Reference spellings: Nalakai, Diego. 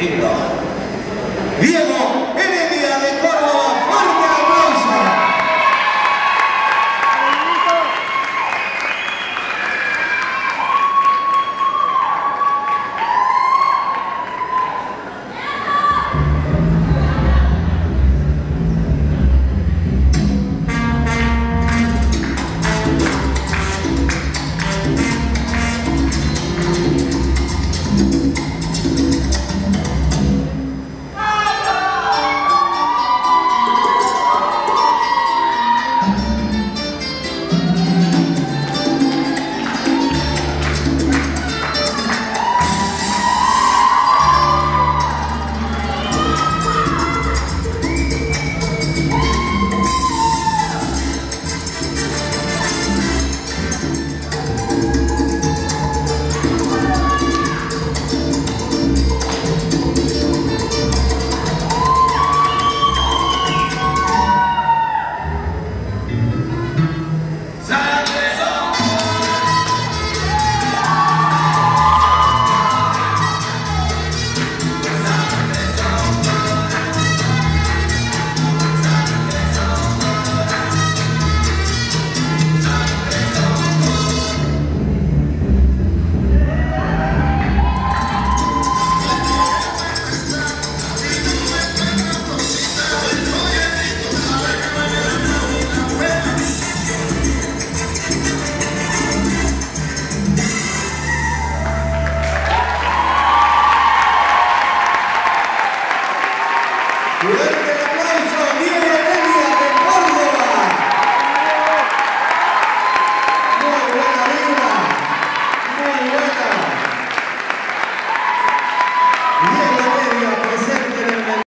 lindo. Diego.